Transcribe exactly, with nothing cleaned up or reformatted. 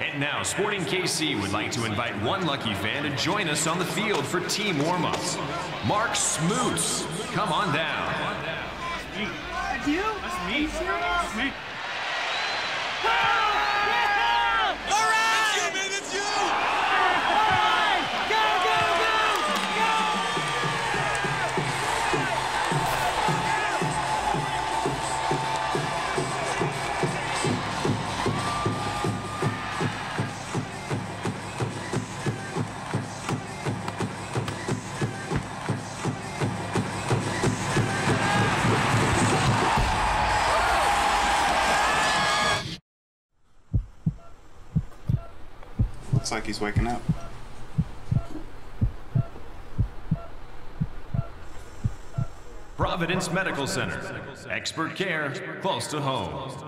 And now Sporting K C would like to invite one lucky fan to join us on the field for team warm-ups. Mark Smutz, come on down. That's me. That's you? That's me. That's me. Looks like he's waking up. Providence Medical Center. Expert care, close to home.